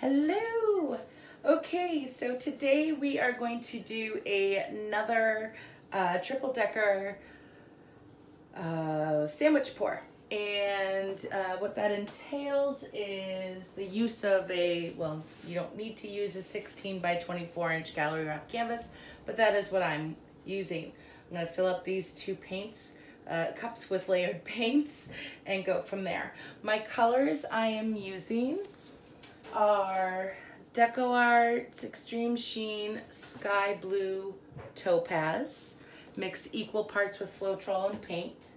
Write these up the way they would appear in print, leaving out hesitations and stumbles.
Hello! Okay, so today we are going to do another triple-decker sandwich pour. And what that entails is the use of a, well, you don't need to use a 16 by 24 inch gallery wrap canvas, but that is what I'm using. I'm going to fill up these two paints, cups with layered paints, and go from there. My colors I am using are Deco Arts Extreme Sheen Sky Blue Topaz, mixed equal parts with Floetrol and paint.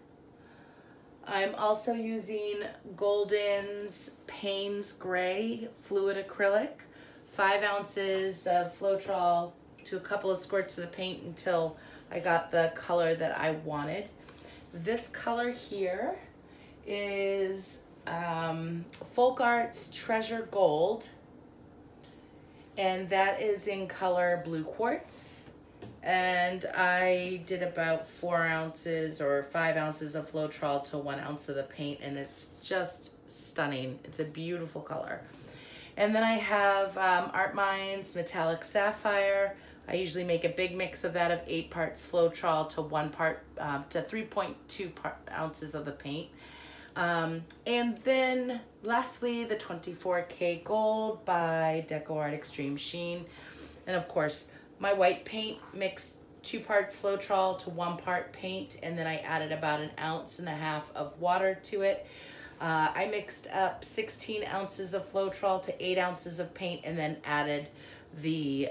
I'm also using Golden's Payne's Gray Fluid Acrylic, 5 ounces of Floetrol to a couple of squirts of the paint until I got the color that I wanted. This color here is Folk Arts Treasure Gold, and that is in color Blue Quartz. And I did about 4 ounces or 5 ounces of Floetrol to 1 ounce of the paint, and it's just stunning. It's a beautiful color. And then I have Art Minds Metallic Sapphire. I usually make a big mix of that of 8 parts Floetrol to 3.2 ounces of the paint. And then lastly, the 24K Gold by Deco Art Extreme Sheen. And of course, my white paint mixed 2 parts Floetrol to 1 part paint, and then I added about 1.5 ounces of water to it. I mixed up 16 ounces of Floetrol to 8 ounces of paint, and then added the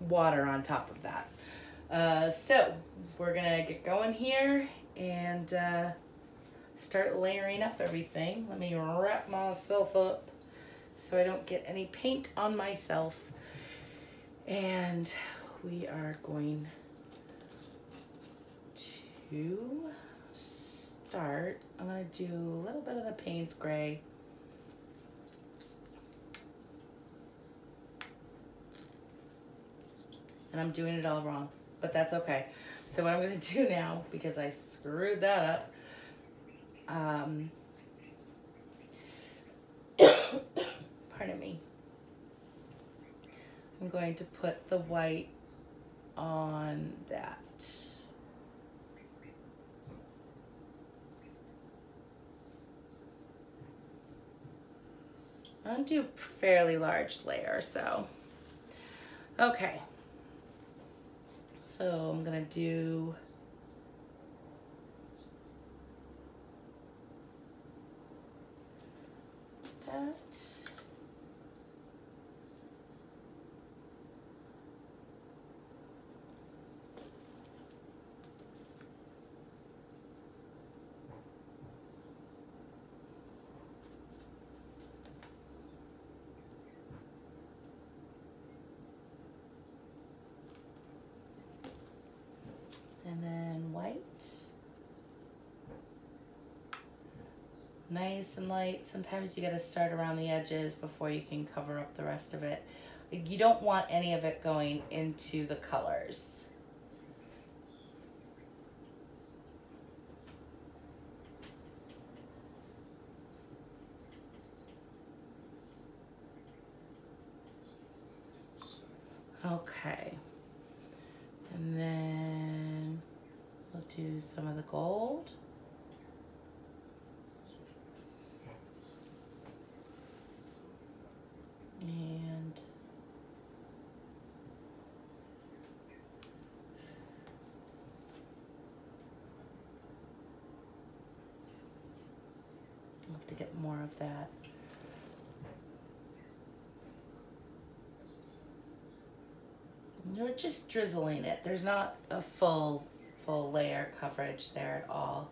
water on top of that. So we're gonna get going here and start layering up everything. Let me wrap myself up so I don't get any paint on myself. And we are going to start. I'm gonna do a little bit of the Payne's Gray. And I'm doing it all wrong, but that's okay. So what I'm gonna do now, because I screwed that up, pardon me. I'm going to put the white on that. I'll do a fairly large layer, so. Okay. So I'm gonna do that. And then white, nice and light. Sometimes you gotta start around the edges before you can cover up the rest of it. You don't want any of it going into the colors. Okay, and then do some of the gold. And I'll have to get more of that. You're just drizzling it. There's not a full layer coverage there at all.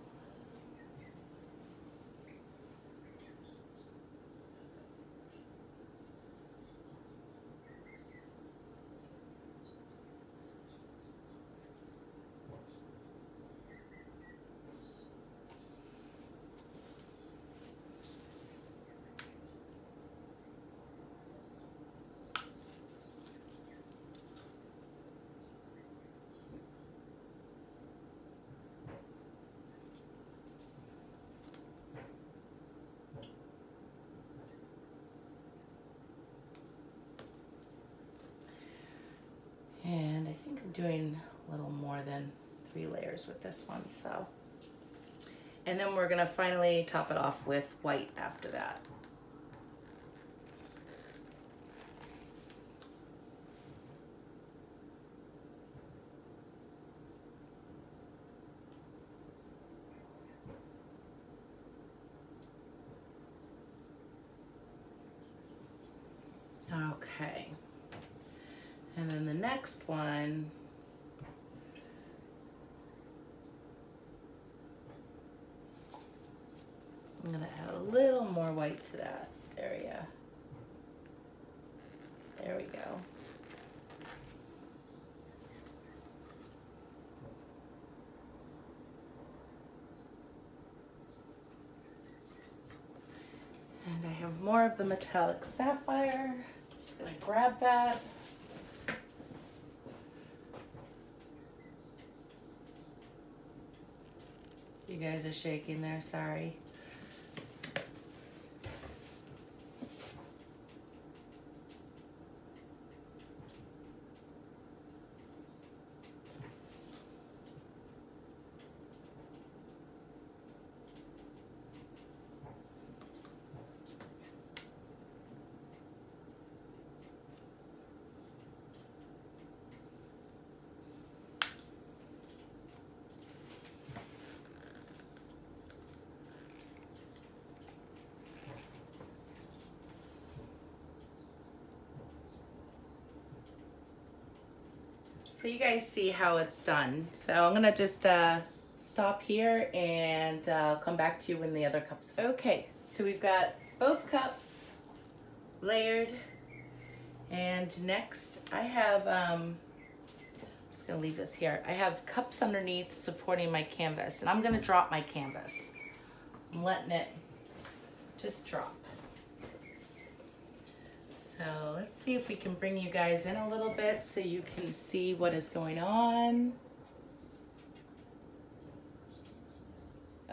doing a little more than 3 layers with this one, so. And then we're gonna finally top it off with white after that. Okay, and then the next one, I'm gonna add a little more white to that area. There we go. And I have more of the metallic sapphire. Just gonna grab that. You guys are shaking there, sorry. So you guys see how it's done. So I'm gonna just stop here and come back to you when the other cup's. Okay, so we've got both cups layered. And next I have, I'm just gonna leave this here. I have cups underneath supporting my canvas, and I'm gonna drop my canvas. I'm letting it just drop. So let's see if we can bring you guys in a little bit so you can see what is going on.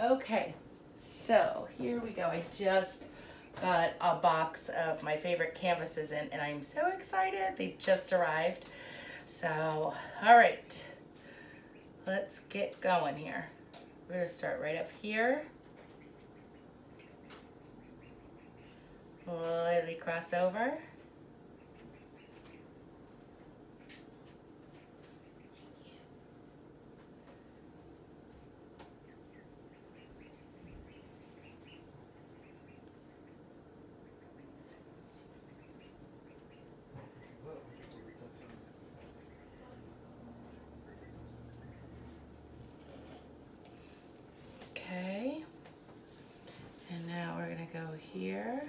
Okay, so here we go. I just got a box of my favorite canvases in, and I'm so excited. They just arrived. So, all right, let's get going here. We're gonna start right up here. Lightly cross over. Okay, and now we're gonna go here.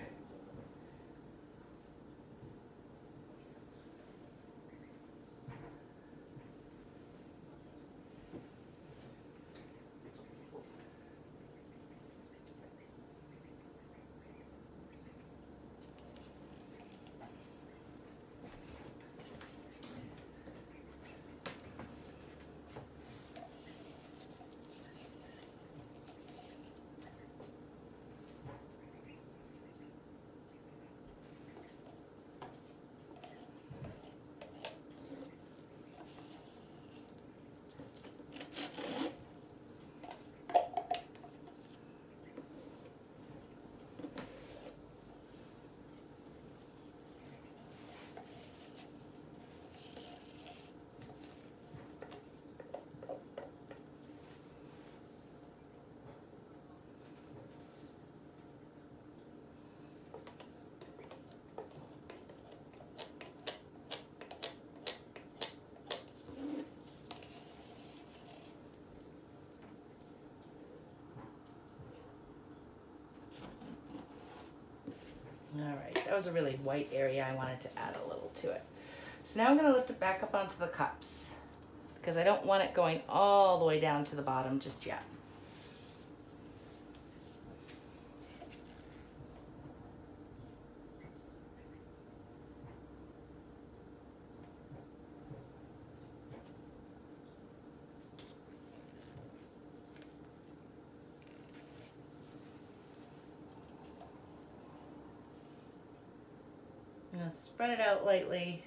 All right, that was a really white area. I wanted to add a little to it. So now I'm gonna lift it back up onto the cups because I don't want it going all the way down to the bottom just yet. Spread it out lightly.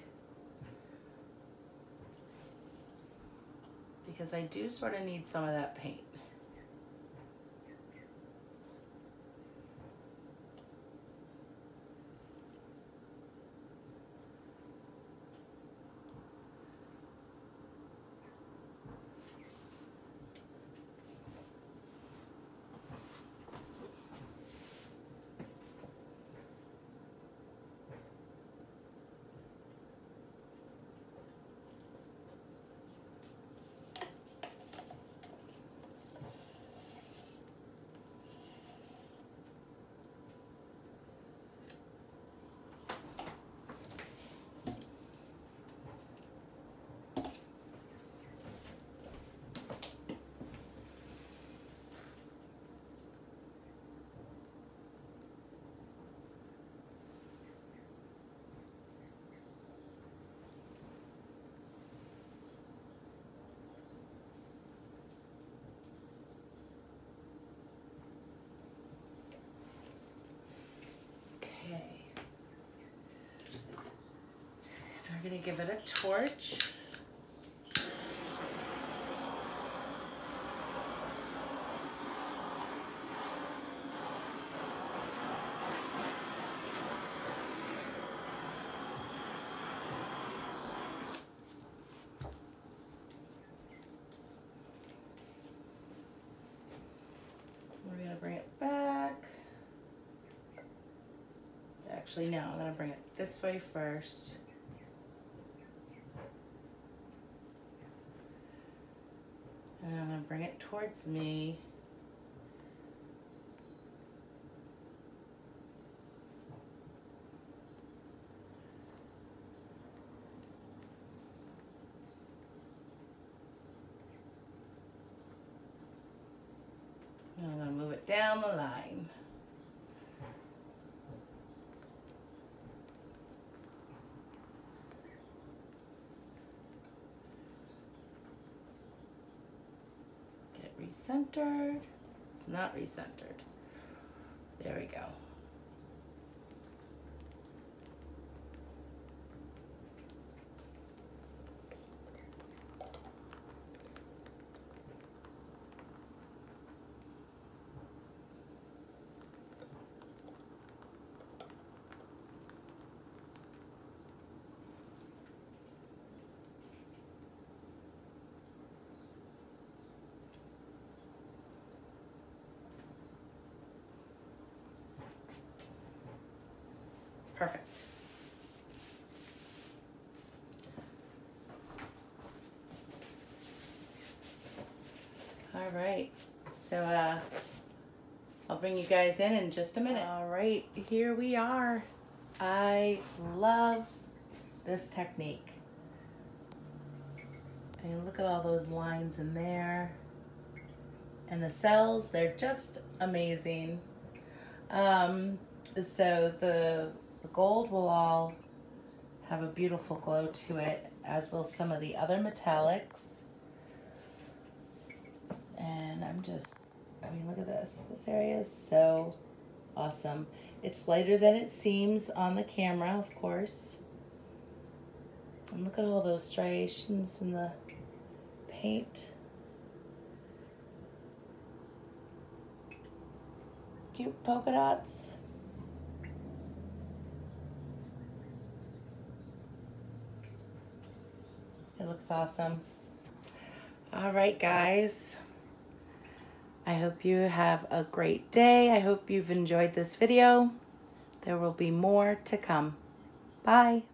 because I do sort of need some of that paint. We're going to give it a torch. We're going to bring it back. Actually, no, I'm going to bring it this way first. And I'm going to bring it towards me. And I'm going to move it down the line. Centered. It's not recentered. There we go. Perfect. All right, so I'll bring you guys in just a minute. All right, here we are. I love this technique. I mean, look at all those lines in there. And the cells, they're just amazing. So the gold will all have a beautiful glow to it, as will some of the other metallics. And I'm just, I mean, look at this. This area is so awesome. It's lighter than it seems on the camera, of course. And look at all those striations in the paint. Cute polka dots. It looks awesome. All right, guys. I hope you have a great day. I hope you've enjoyed this video. There will be more to come. Bye.